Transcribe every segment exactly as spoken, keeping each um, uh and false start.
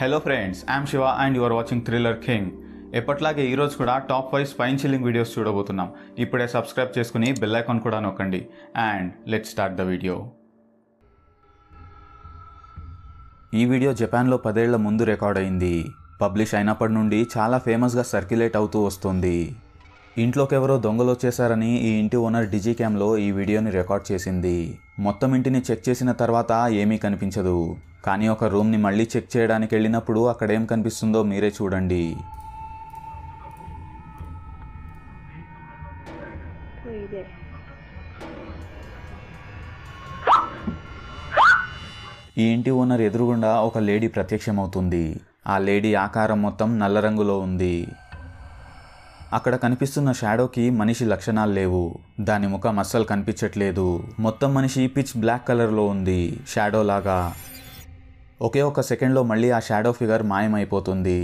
Hello friends, I am Shiva and you are watching Thriller King. ఎప్పట్లాగే ఈ రోజు కూడా top five spine chilling videos చూడబోతున్నాం. ఇప్పుడే సబ్స్క్రైబ్ చేసుకుని బెల్ ఐకాన్ కూడా నొక్కండి and let's start the video. ఈ వీడియో జపాన్లో పదేళ్ల ముందు రికార్డ్ అయింది. పబ్లిష్ అయినప్పటి నుండి చాలా ఫేమస్గా సర్క్యులేట్ అవుతూ వస్తుంది. ఇంట్లోకి ఎవరో దొంగలు వచ్చేసారని ఈ ఇంటి ఓనర్ డిజీ క్యామ్లో ఈ వీడియోని రికార్డ్ చేసింది. మొత్తం ఇంటిని చెక్ చేసిన తర్వాత ఏమీ కనిపించదు. కానీ ఒక రూమ్ని మళ్ళీ చెక్ చేయడానికి వెళ్ళినప్పుడు అక్కడేం కనిపిస్తుందో మీరే చూడండి. ఈ ఇంటి ఓనర్ ఎదురుగుండా ఒక లేడీ ప్రత్యక్షమవుతుంది. ఆ లేడీ ఆకారం మొత్తం నల్ల రంగులో ఉంది. అక్కడ కనిపిస్తున్న షాడోకి మనిషి లక్షణాలు లేవు. దాని ముఖం అస్సలు కనిపించట్లేదు. మొత్తం మనిషి పిచ్ బ్లాక్ కలర్లో ఉంది, షాడో లాగా. ఒకే ఒక సెకండ్లో మళ్ళీ ఆ షాడో ఫిగర్ మాయమైపోతుంది.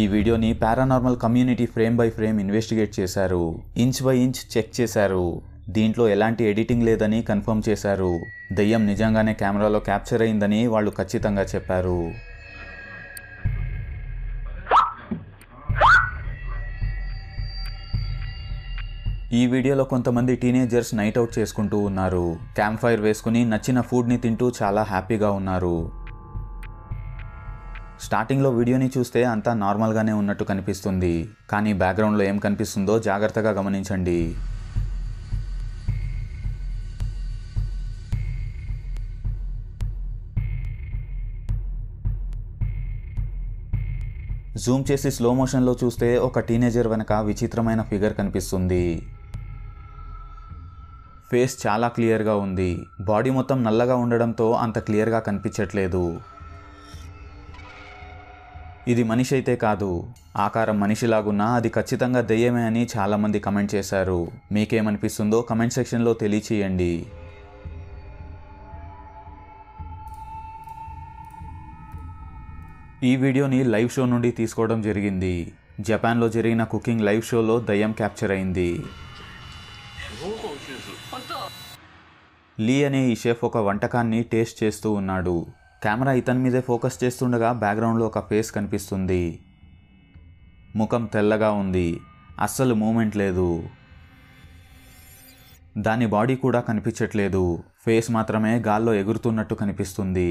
ఈ వీడియోని paranormal community frame by frame investigate చేశారు. ఇంచ్ బై ఇంచ్ చెక్ చేశారు. దీంట్లో ఎలాంటి ఎడిటింగ్ లేదని కన్ఫర్మ్ చేశారు. దయ్యం నిజంగానే కెమెరాలో క్యాప్చర్ అయిందని వాళ్ళు ఖచ్చితంగా చెప్పారు. ఈ వీడియోలో కొంతమంది టీనేజర్స్ నైట్ అవుట్ చేసుకుంటూ ఉన్నారు. క్యాంప్ ఫైర్ వేసుకుని నచ్చిన ఫుడ్ని తింటూ చాలా హ్యాపీగా ఉన్నారు. స్టార్టింగ్లో వీడియోని చూస్తే అంతా నార్మల్గానే ఉన్నట్టు కనిపిస్తుంది. కానీ బ్యాక్గ్రౌండ్లో ఏం కనిపిస్తుందో జాగ్రత్తగా గమనించండి. జూమ్ చేసి స్లో మోషన్లో చూస్తే ఒక టీనేజర్ వెనక విచిత్రమైన ఫిగర్ కనిపిస్తుంది. ఫేస్ చాలా క్లియర్గా ఉంది. బాడీ మొత్తం నల్లగా ఉండడంతో అంత క్లియర్గా కనిపించట్లేదు. ఇది మనిషి అయితే కాదు. ఆకారం మనిషిలాగున్నా అది ఖచ్చితంగా దయ్యమే అని చాలామంది కమెంట్ చేశారు. మీకేమనిపిస్తుందో కమెంట్ సెక్షన్లో తెలియచేయండి. ఈ వీడియోని లైవ్ షో నుండి తీసుకోవడం జరిగింది. జపాన్లో జరిగిన కుకింగ్ లైవ్ షోలో దయ్యం క్యాప్చర్ అయింది. లీ అనే ఈ షెఫ్ ఒక వంటకాన్ని టేస్ట్ చేస్తూ ఉన్నాడు. కెమెరా ఇతని మీదే ఫోకస్ చేస్తుండగా బ్యాక్గ్రౌండ్లో ఒక ఫేస్ కనిపిస్తుంది. ముఖం తెల్లగా ఉంది. అస్సలు మూమెంట్ లేదు. దాని బాడీ కూడా కనిపించట్లేదు. ఫేస్ మాత్రమే గాల్లో ఎగురుతున్నట్టు కనిపిస్తుంది.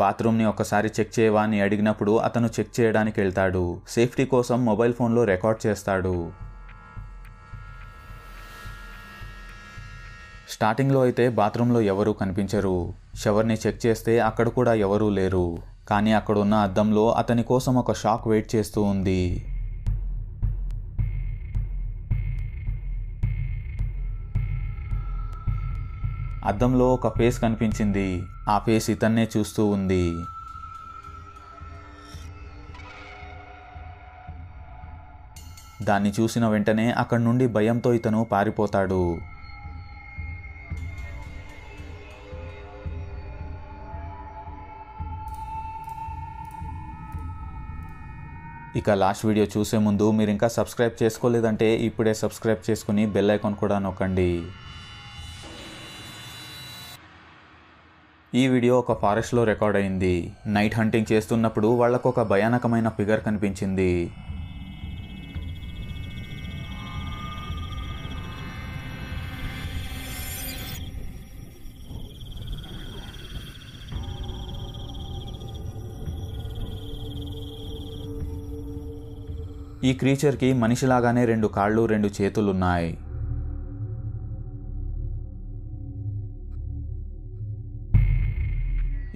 బాత్రూమ్ని ఒకసారి చెక్ చేయవా అని అడిగినప్పుడు అతను చెక్ చేయడానికి వెళ్తాడు. సేఫ్టీ కోసం మొబైల్ ఫోన్లో రికార్డ్ చేస్తాడు. స్టార్టింగ్లో అయితే బాత్రూంలో ఎవరూ కనిపించరు. షవర్ని చెక్ చేస్తే అక్కడ కూడా ఎవరూ లేరు. కానీ అక్కడున్న అద్దంలో అతని కోసం ఒక షాక్ వెయిట్ చేస్తూ ఉంది. అద్దంలో ఒక ఫేస్ కనిపించింది. ఆ ఫేస్ ఇతన్నే చూస్తూ ఉంది. దాన్ని చూసిన వెంటనే అక్కడి నుండి భయంతో ఇతను పారిపోతాడు. ఇక లాస్ట్ వీడియో చూసే ముందు మీరు ఇంకా సబ్స్క్రైబ్ చేసుకోలేదంటే ఇప్పుడే సబ్స్క్రైబ్ చేసుకుని బెల్ ఐకాన్ కూడా నొక్కండి. ఈ వీడియో ఒక ఫారెస్ట్లో రికార్డ్ అయింది. నైట్ హంటింగ్ చేస్తున్నప్పుడు వాళ్లకు ఒక భయానకమైన ఫిగర్ కనిపించింది. ఈ క్రీచర్కి మనిషిలాగానే రెండు కాళ్ళు రెండు చేతులున్నాయి.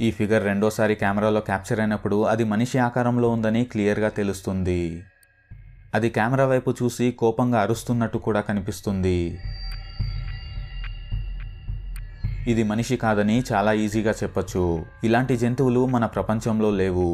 ఈ ఫిగర్ రెండోసారి కెమెరాలో క్యాప్చర్ అయినప్పుడు అది మనిషి ఆకారంలో ఉందని క్లియర్గా తెలుస్తుంది. అది కెమెరా వైపు చూసి కోపంగా అరుస్తున్నట్టు కూడా కనిపిస్తుంది. ఇది మనిషి కాదని చాలా ఈజీగా చెప్పొచ్చు. ఇలాంటి జంతువులు మన ప్రపంచంలో లేవు.